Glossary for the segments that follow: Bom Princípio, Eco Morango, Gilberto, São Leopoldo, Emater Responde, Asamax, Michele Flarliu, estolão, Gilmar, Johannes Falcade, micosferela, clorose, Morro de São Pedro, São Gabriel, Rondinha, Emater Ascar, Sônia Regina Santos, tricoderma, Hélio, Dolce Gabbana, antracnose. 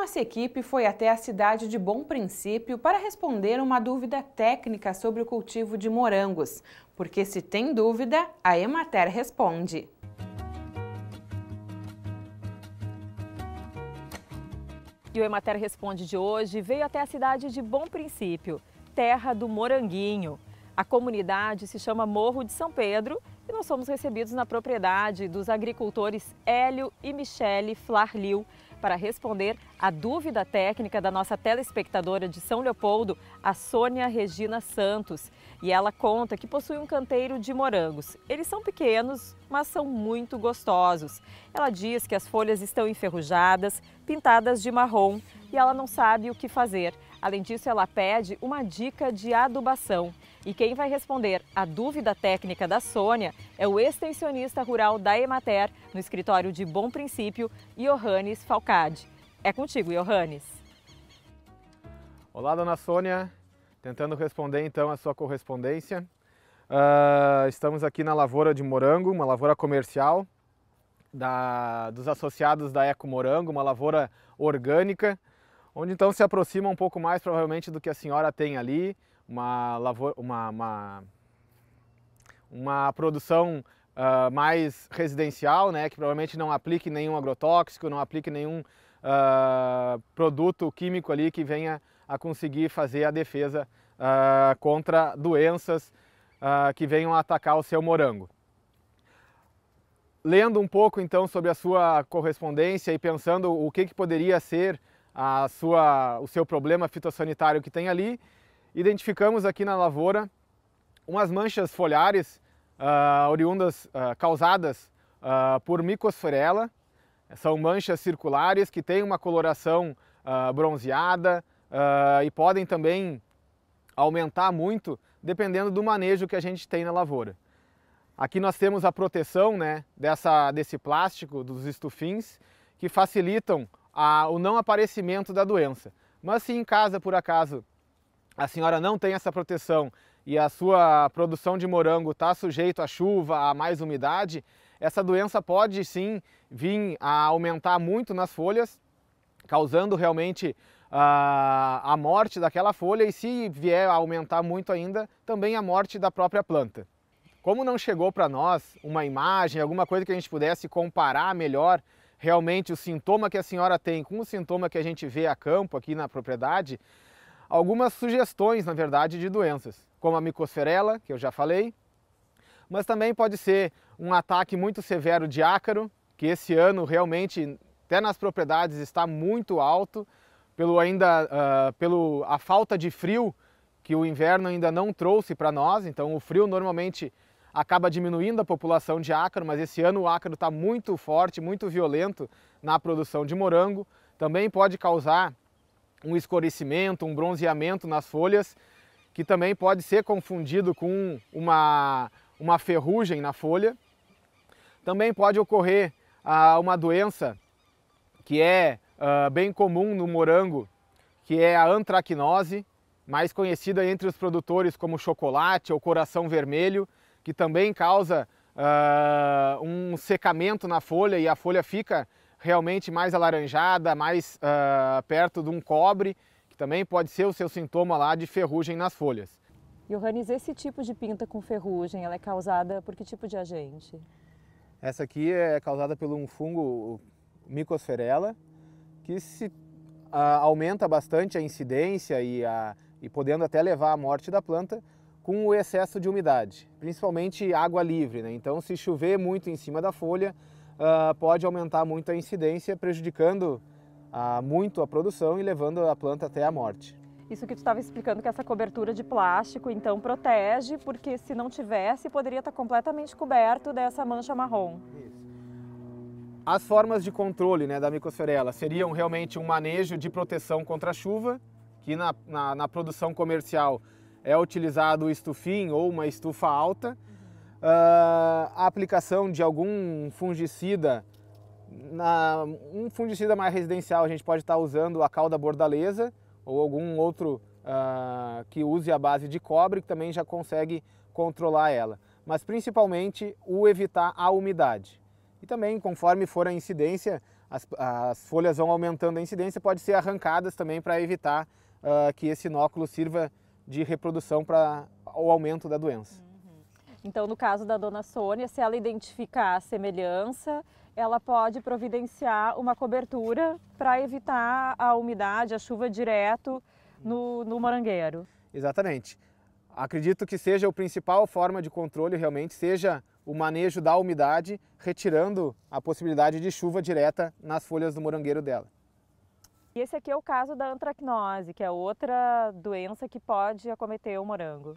nossa equipe foi até a cidade de Bom Princípio para responder uma dúvida técnica sobre o cultivo de morangos. Porque se tem dúvida, a Emater responde. E o Emater Responde de hoje veio até a cidade de Bom Princípio, terra do moranguinho. A comunidade se chama Morro de São Pedro e nós fomos recebidos na propriedade dos agricultores Hélio e Michele Flarliu para responder a dúvida técnica da nossa telespectadora de São Leopoldo, a Sônia Regina Santos. E ela conta que possui um canteiro de morangos. Eles são pequenos, mas são muito gostosos. Ela diz que as folhas estão enferrujadas, pintadas de marrom, e ela não sabe o que fazer. Além disso, ela pede uma dica de adubação. E quem vai responder a dúvida técnica da Sônia é o extensionista rural da Emater, no escritório de Bom Princípio, Johannes Falcade. É contigo, Johannes. Olá, dona Sônia. Tentando responder, então, a sua correspondência. Estamos aqui na lavoura de morango, uma lavoura comercial dos associados da Eco Morango, uma lavoura orgânica, onde então se aproxima um pouco mais, provavelmente, do que a senhora tem ali, uma produção mais residencial, né, que provavelmente não aplique nenhum agrotóxico, não aplique nenhum produto químico ali que venha a conseguir fazer a defesa contra doenças que venham a atacar o seu morango. Lendo um pouco então sobre a sua correspondência e pensando o que poderia ser o seu problema fitossanitário que tem ali, identificamos aqui na lavoura umas manchas foliares oriundas, causadas por micosferela. São manchas circulares que têm uma coloração bronzeada e podem também aumentar muito dependendo do manejo que a gente tem na lavoura. Aqui nós temos a proteção, né, desse plástico, dos estufins, que facilitam o não aparecimento da doença. Mas se em casa, por acaso, a senhora não tem essa proteção e a sua produção de morango está sujeita à chuva, a mais umidade, essa doença pode sim vir a aumentar muito nas folhas, causando realmente a morte daquela folha e, se vier a aumentar muito ainda, também a morte da própria planta. Como não chegou para nós uma imagem, alguma coisa que a gente pudesse comparar melhor realmente o sintoma que a senhora tem com o sintoma que a gente vê a campo aqui na propriedade, algumas sugestões, na verdade, de doenças, como a micosferela, que eu já falei, mas também pode ser um ataque muito severo de ácaro, que esse ano realmente, até nas propriedades, está muito alto, pela falta de frio que o inverno ainda não trouxe para nós. Então o frio normalmente acaba diminuindo a população de ácaro, mas esse ano o ácaro está muito forte, muito violento na produção de morango. Também pode causar um escurecimento, um bronzeamento nas folhas, que também pode ser confundido com uma ferrugem na folha. Também pode ocorrer uma doença que é bem comum no morango, que é a antracnose, mais conhecida entre os produtores como chocolate ou coração vermelho, que também causa um secamento na folha e a folha fica realmente mais alaranjada, mais perto de um cobre, que também pode ser o seu sintoma lá de ferrugem nas folhas. Johannes, esse tipo de pinta com ferrugem, ela é causada por que tipo de agente? Essa aqui é causada por um fungo, micosferela, que se aumenta bastante a incidência e podendo até levar à morte da planta com o excesso de umidade, principalmente água livre, né? Então, se chover muito em cima da folha, pode aumentar muito a incidência, prejudicando muito a produção e levando a planta até a morte. Isso que tu estava explicando, que essa cobertura de plástico, então, protege, porque se não tivesse, poderia estar completamente coberto dessa mancha marrom. Isso. As formas de controle, né, da micosferela seriam realmente um manejo de proteção contra a chuva, que na produção comercial é utilizado o estufim ou uma estufa alta, a aplicação de algum fungicida, um fungicida mais residencial a gente pode estar usando a calda bordaleza ou algum outro que use a base de cobre, que também já consegue controlar ela, mas principalmente o evitar a umidade. E também, conforme for a incidência, as folhas vão aumentando a incidência, pode ser arrancadas também para evitar que esse inóculo sirva de reprodução para o aumento da doença. Então, no caso da dona Sônia, se ela identificar a semelhança, ela pode providenciar uma cobertura para evitar a umidade, a chuva direto no morangueiro. Exatamente. Acredito que seja a principal forma de controle realmente, seja o manejo da umidade, retirando a possibilidade de chuva direta nas folhas do morangueiro dela. E esse aqui é o caso da antracnose, que é outra doença que pode acometer o morango.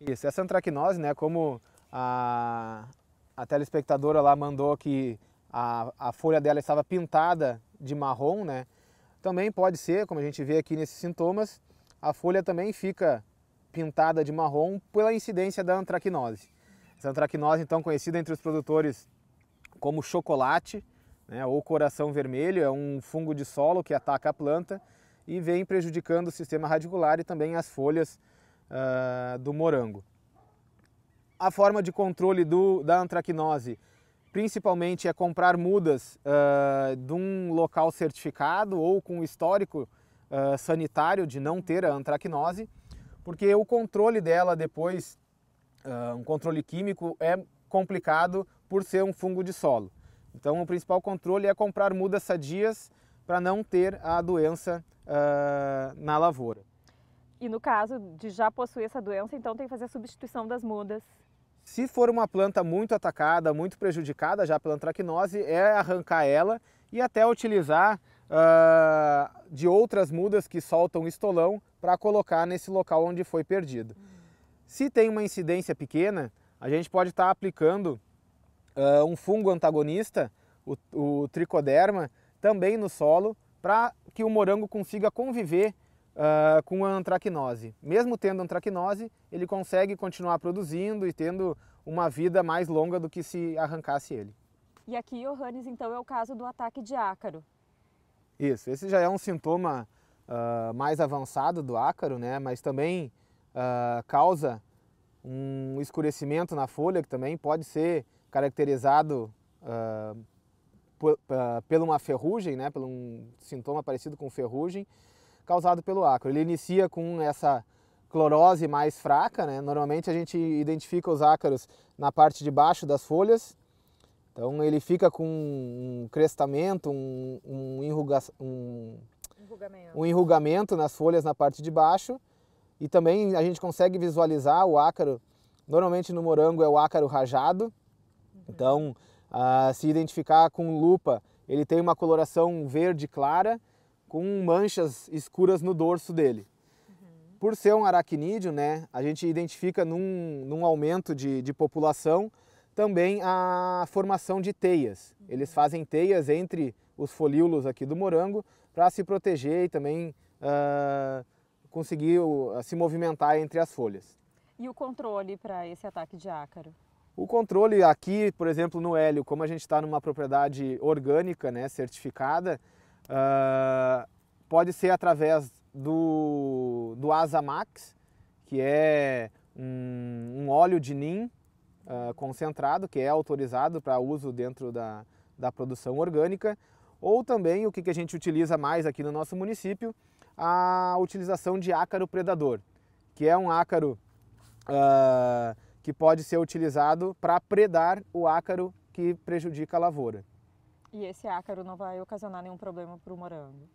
Isso, essa antracnose, né, como a telespectadora lá mandou que a folha dela estava pintada de marrom, né, também pode ser, como a gente vê aqui nesses sintomas, a folha também fica pintada de marrom pela incidência da antracnose. Essa antracnose, então, conhecida entre os produtores como chocolate, né, ou coração vermelho, é um fungo de solo que ataca a planta e vem prejudicando o sistema radicular e também as folhas do morango. A forma de controle da antracnose principalmente é comprar mudas de um local certificado ou com histórico sanitário de não ter a antracnose, porque o controle dela depois, um controle químico, é complicado por ser um fungo de solo. Então o principal controle é comprar mudas sadias para não ter a doença na lavoura. E no caso de já possuir essa doença, então tem que fazer a substituição das mudas. Se for uma planta muito atacada, muito prejudicada já pela antracnose, é arrancar ela e até utilizar de outras mudas que soltam estolão para colocar nesse local onde foi perdido. Se tem uma incidência pequena, a gente pode estar aplicando um fungo antagonista, o tricoderma, também no solo, para que o morango consiga conviver com a antracnose. Mesmo tendo antracnose, ele consegue continuar produzindo e tendo uma vida mais longa do que se arrancasse ele. E aqui, Johannes, então é o caso do ataque de ácaro. Isso, esse já é um sintoma mais avançado do ácaro, né? Mas também causa um escurecimento na folha, que também pode ser caracterizado pela uma ferrugem, né? Por um sintoma parecido com ferrugem, causado pelo ácaro. Ele inicia com essa clorose mais fraca, né? Normalmente a gente identifica os ácaros na parte de baixo das folhas, então ele fica com um crestamento, um enrugamento nas folhas na parte de baixo, e também a gente consegue visualizar o ácaro, normalmente no morango é o ácaro rajado, então se identificar com lupa, ele tem uma coloração verde clara, com manchas escuras no dorso dele. Por ser um aracnídeo, né, a gente identifica num aumento de população também a formação de teias. Eles fazem teias entre os folíolos aqui do morango para se proteger e também conseguir se movimentar entre as folhas. E o controle para esse ataque de ácaro? O controle aqui, por exemplo, no Hélio, como a gente está numa propriedade orgânica, né, certificada, pode ser através do Asamax, que é um óleo de nim concentrado, que é autorizado para uso dentro da produção orgânica, ou também o que a gente utiliza mais aqui no nosso município, a utilização de ácaro predador, que é um ácaro que pode ser utilizado para predar o ácaro que prejudica a lavoura. E esse ácaro não vai ocasionar nenhum problema para o morango?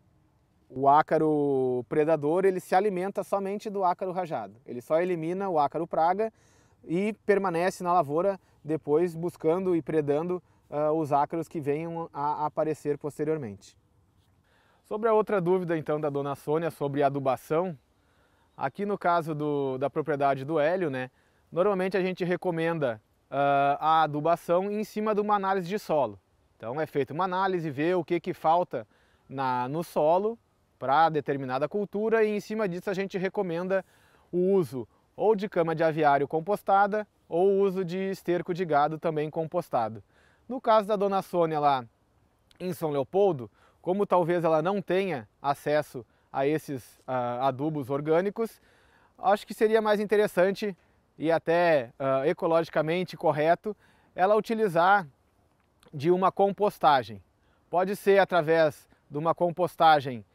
O ácaro predador, ele se alimenta somente do ácaro rajado. Ele só elimina o ácaro praga e permanece na lavoura depois buscando e predando os ácaros que venham a aparecer posteriormente. Sobre a outra dúvida então da dona Sônia sobre adubação, aqui no caso da propriedade do Hélio, né, normalmente a gente recomenda a adubação em cima de uma análise de solo. Então é feita uma análise, vê o que falta no solo para determinada cultura e em cima disso a gente recomenda o uso ou de cama de aviário compostada ou o uso de esterco de gado também compostado. No caso da dona Sônia lá em São Leopoldo, como talvez ela não tenha acesso a esses adubos orgânicos, acho que seria mais interessante e até ecologicamente correto ela utilizar de uma compostagem. Pode ser através de uma compostagem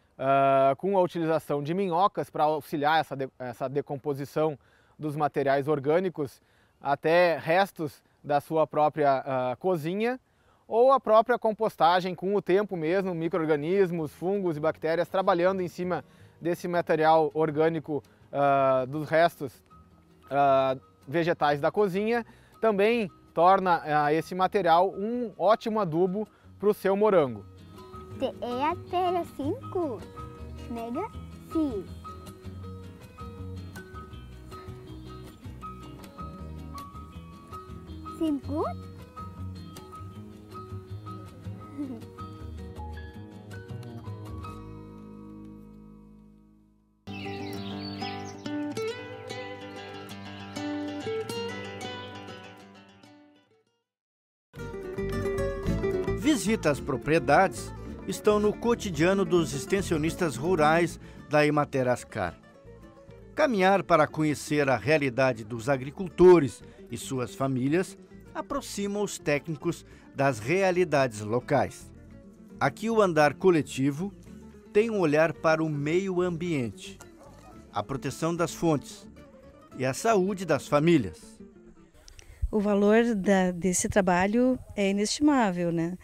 com a utilização de minhocas para auxiliar essa decomposição dos materiais orgânicos, até restos da sua própria cozinha, ou a própria compostagem com o tempo mesmo, micro-organismos, fungos e bactérias trabalhando em cima desse material orgânico dos restos vegetais da cozinha, também torna esse material um ótimo adubo para o seu morango. Visita às propriedades estão no cotidiano dos extensionistas rurais da Emater Ascar. Caminhar para conhecer a realidade dos agricultores e suas famílias aproxima os técnicos das realidades locais. Aqui o andar coletivo tem um olhar para o meio ambiente, a proteção das fontes e a saúde das famílias. O valor desse trabalho é inestimável, né?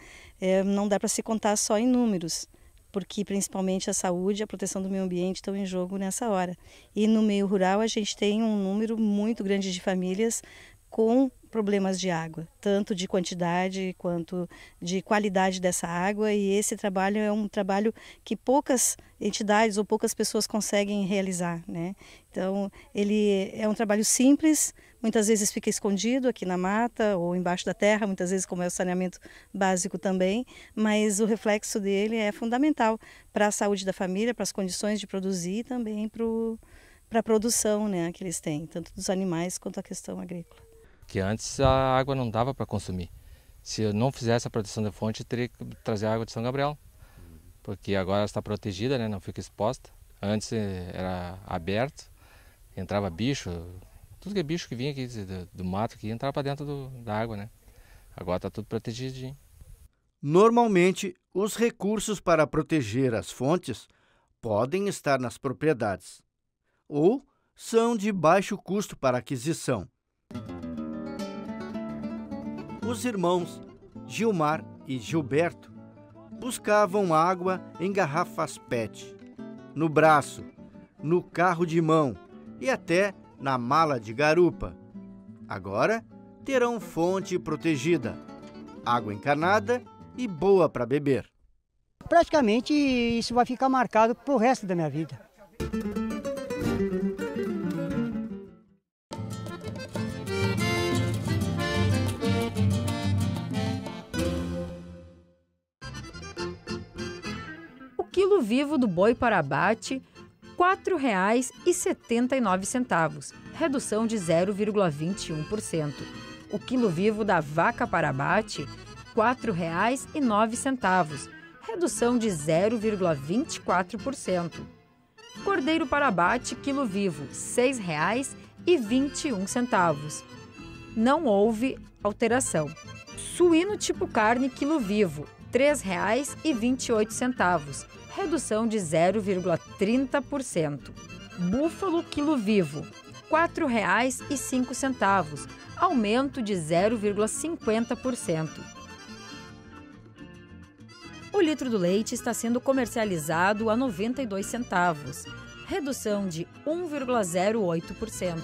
Não dá para se contar só em números, porque principalmente a saúde e a proteção do meio ambiente estão em jogo nessa hora. E no meio rural a gente tem um número muito grande de famílias com problemas de água, tanto de quantidade quanto de qualidade dessa água, e esse trabalho é um trabalho que poucas entidades ou poucas pessoas conseguem realizar, né? Então, ele é um trabalho simples, muitas vezes fica escondido aqui na mata ou embaixo da terra, muitas vezes como é o saneamento básico também, mas o reflexo dele é fundamental para a saúde da família, para as condições de produzir e também para a produção, né, que eles têm, tanto dos animais quanto a questão agrícola. Que antes a água não dava para consumir. Se eu não fizesse a proteção da fonte, eu teria que trazer a água de São Gabriel, porque agora está protegida, né? Não fica exposta. Antes era aberto, entrava bicho, tudo que é bicho que vinha aqui do mato que entrava para dentro da água, né? Agora está tudo protegido. Normalmente, os recursos para proteger as fontes podem estar nas propriedades ou são de baixo custo para aquisição. Os irmãos Gilmar e Gilberto buscavam água em garrafas PET, no braço, no carro de mão e até na mala de garupa. Agora terão fonte protegida, água encanada e boa para beber. Praticamente isso vai ficar marcado para o resto da minha vida. Quilo vivo do boi para abate, R$ 4,79, redução de 0,21%. O quilo vivo da vaca para abate, R$ 4,09, redução de 0,24%. Cordeiro para abate, quilo vivo, R$ 6,21. Não houve alteração. Suíno tipo carne, quilo vivo, R$ 3,28, redução de 0,30%. Búfalo quilo vivo, R$ 4,05, aumento de 0,50%. O litro do leite está sendo comercializado a 92 centavos, redução de 1,08%.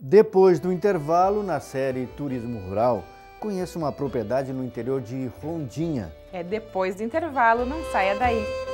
Depois do intervalo, na série Turismo Rural, conheça uma propriedade no interior de Rondinha. É depois do intervalo, não saia daí.